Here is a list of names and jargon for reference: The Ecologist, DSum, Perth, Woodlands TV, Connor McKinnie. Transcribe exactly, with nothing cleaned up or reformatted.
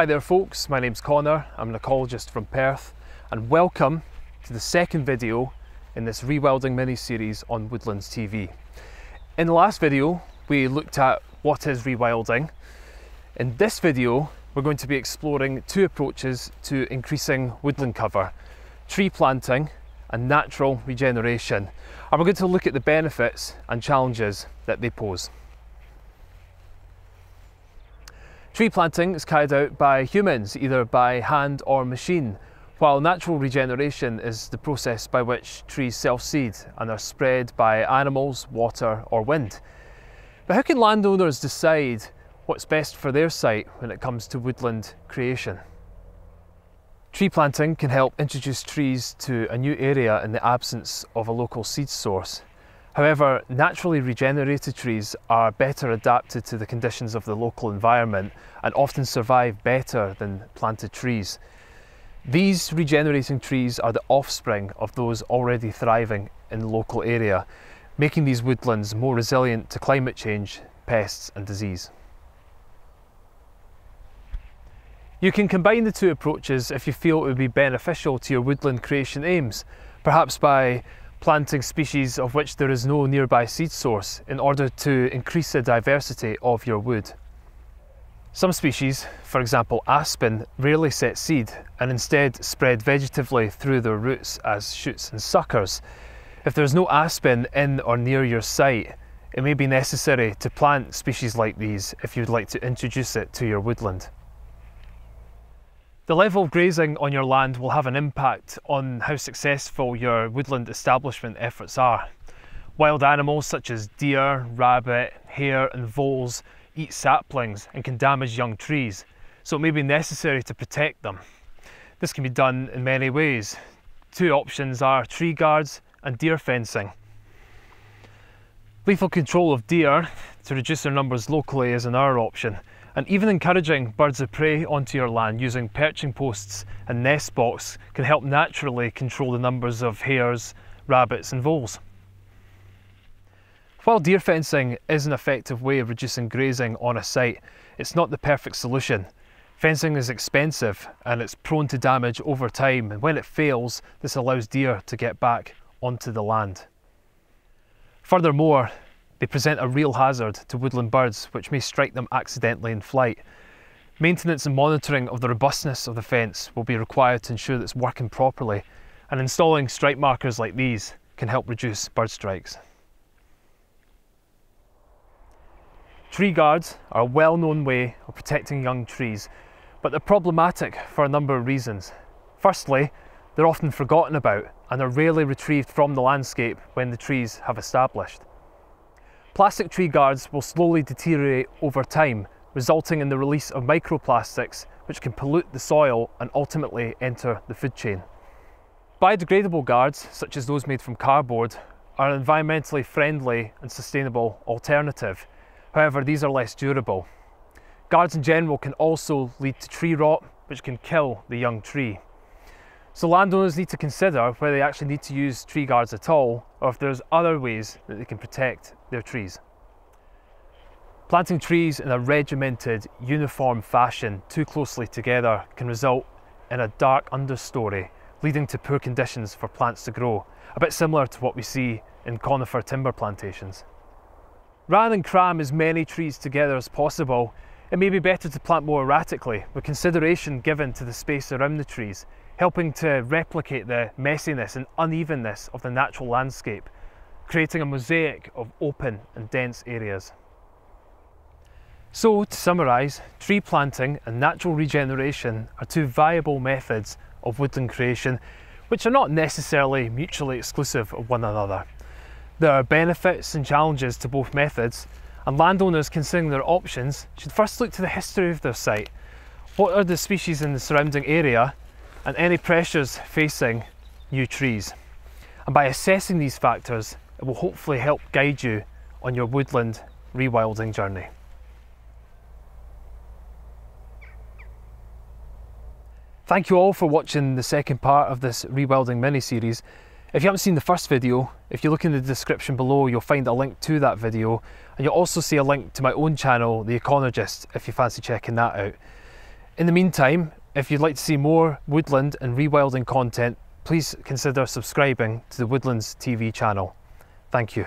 Hi there folks, my name's Connor, I'm an ecologist from Perth, and welcome to the second video in this rewilding mini-series on Woodlands T V. In the last video we looked at what is rewilding. In this video we're going to be exploring two approaches to increasing woodland cover: tree planting and natural regeneration, and we're going to look at the benefits and challenges that they pose. Tree planting is carried out by humans, either by hand or machine, while natural regeneration is the process by which trees self-seed and are spread by animals, water or wind. But how can landowners decide what's best for their site when it comes to woodland creation? Tree planting can help introduce trees to a new area in the absence of a local seed source. However, naturally regenerated trees are better adapted to the conditions of the local environment and often survive better than planted trees. These regenerating trees are the offspring of those already thriving in the local area, making these woodlands more resilient to climate change, pests and disease. You can combine the two approaches if you feel it would be beneficial to your woodland creation aims, perhaps by planting species of which there is no nearby seed source in order to increase the diversity of your wood. Some species, for example aspen, rarely set seed and instead spread vegetatively through their roots as shoots and suckers. If there is no aspen in or near your site, it may be necessary to plant species like these if you'd like to introduce it to your woodland. The level of grazing on your land will have an impact on how successful your woodland establishment efforts are. Wild animals such as deer, rabbit, hare and voles eat saplings and can damage young trees, so it may be necessary to protect them. This can be done in many ways. Two options are tree guards and deer fencing. Lethal control of deer to reduce their numbers locally is another option, and even encouraging birds of prey onto your land using perching posts and nest box can help naturally control the numbers of hares, rabbits and voles. While deer fencing is an effective way of reducing grazing on a site, it's not the perfect solution. Fencing is expensive and it's prone to damage over time, and when it fails, this allows deer to get back onto the land. Furthermore, they present a real hazard to woodland birds, which may strike them accidentally in flight. Maintenance and monitoring of the robustness of the fence will be required to ensure that it's working properly, and installing strike markers like these can help reduce bird strikes. Tree guards are a well-known way of protecting young trees, but they're problematic for a number of reasons. Firstly, they're often forgotten about and are rarely retrieved from the landscape when the trees have established. Plastic tree guards will slowly deteriorate over time, resulting in the release of microplastics which can pollute the soil and ultimately enter the food chain. Biodegradable guards, such as those made from cardboard, are an environmentally friendly and sustainable alternative. However, these are less durable. Guards in general can also lead to tree rot, which can kill the young tree. So landowners need to consider whether they actually need to use tree guards at all, or if there's other ways that they can protect their trees. Planting trees in a regimented, uniform fashion too closely together can result in a dark understory, leading to poor conditions for plants to grow, a bit similar to what we see in conifer timber plantations. Rather than cram as many trees together as possible, it may be better to plant more erratically, with consideration given to the space around the trees, helping to replicate the messiness and unevenness of the natural landscape, creating a mosaic of open and dense areas. So, to summarise, tree planting and natural regeneration are two viable methods of woodland creation, which are not necessarily mutually exclusive of one another. There are benefits and challenges to both methods, and landowners considering their options should first look to the history of their site. What are the species in the surrounding area, and any pressures facing new trees? And by assessing these factors, it will hopefully help guide you on your woodland rewilding journey. Thank you all for watching the second part of this rewilding mini-series. If you haven't seen the first video, if you look in the description below, you'll find a link to that video, and you'll also see a link to my own channel, The Ecologist, if you fancy checking that out. In the meantime, if you'd like to see more woodland and rewilding content, please consider subscribing to the Woodlands T V channel. Thank you.